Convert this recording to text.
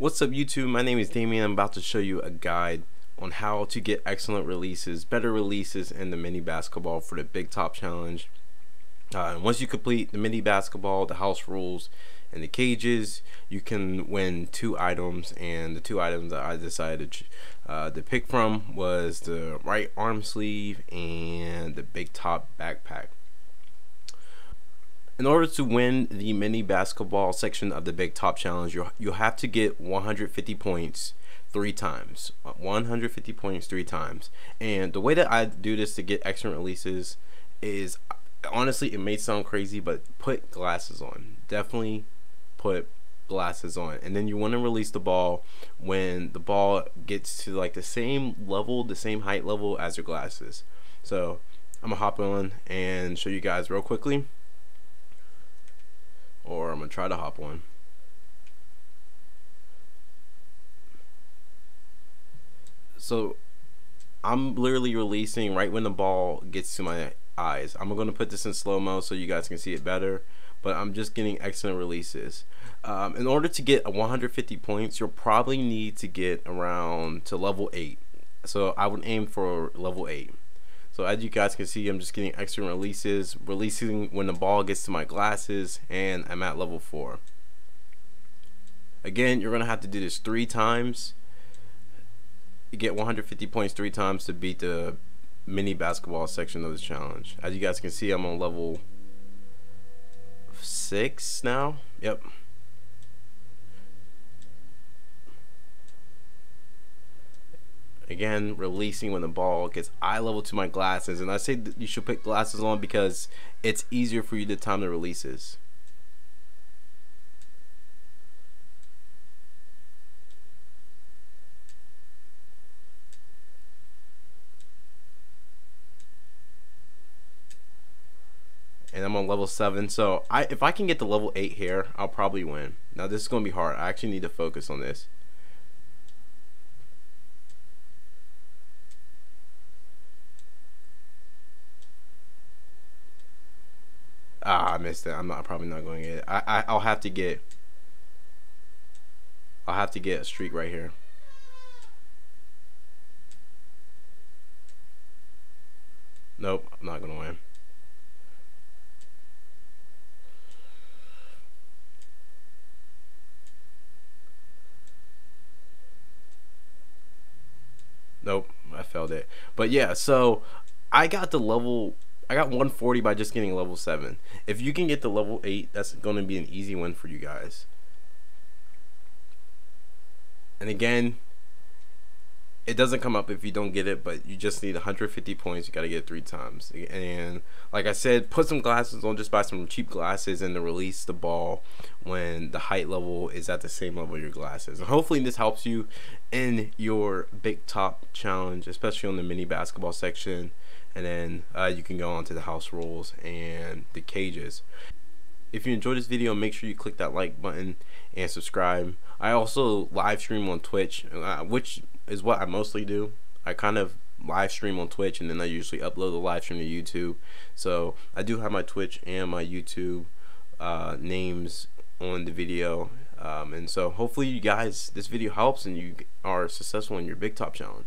What's up YouTube, my name is Damian. I'm about to show you a guide on how to get excellent releases, better releases in the mini basketball for the Big Top Challenge. And once you complete the mini basketball, the house rules, and the cages, you can win 2 items, and the 2 items that I decided to pick from was the right arm sleeve and the Big Top backpack. In order to win the mini basketball section of the Big Top Challenge, you have to get 150 points 3 times. 150 points 3 times. And the way that I do this to get excellent releases is, honestly, it may sound crazy, but put glasses on. Definitely put glasses on. And then you want to release the ball when the ball gets to like the same level, the same height level as your glasses. So I'm gonna hop on and show you guys real quickly. Or I'm gonna try to hop on. So I'm literally releasing right when the ball gets to my eyes. I'm gonna put this in slow-mo so you guys can see it better, but I'm just getting excellent releases. In order to get 150 points, you'll probably need to get around to level 8. So I would aim for level 8. So as you guys can see, I'm just getting extra releases, releasing when the ball gets to my glasses, and I'm at level 4. Again, you're going to have to do this 3 times. You get 150 points 3 times to beat the mini basketball section of this challenge. As you guys can see, I'm on level 6 now. Yep. Again, releasing when the ball gets eye level to my glasses, and I say that you should put glasses on because it's easier for you to time the releases. And I'm on level 7, so if I can get to level 8 here, I'll probably win. Now this is gonna be hard. I actually need to focus on this. Ah, I missed it. I'm probably not going to get it. I'll have to get a streak right here. Nope, I'm not going to win. Nope, I failed it. But yeah, so I got 140 by just getting level 7. If you can get to level 8, that's going to be an easy win for you guys. And again, it doesn't come up if you don't get it, but you just need 150 points. You got to get it 3 times. And like I said, put some glasses on. Just buy some cheap glasses and to release the ball when the height level is at the same level your glasses. And hopefully this helps you in your Big Top Challenge, especially on the mini basketball section. And then you can go on to the house rules and the cages. If you enjoyed this video, make sure you click that like button and subscribe. I also live stream on Twitch, which is what I mostly do. I kind of live stream on Twitch, and then I usually upload the live stream to YouTube. So I do have my Twitch and my YouTube names on the video. And so hopefully you guys, this video helps and you are successful in your Big Top Challenge.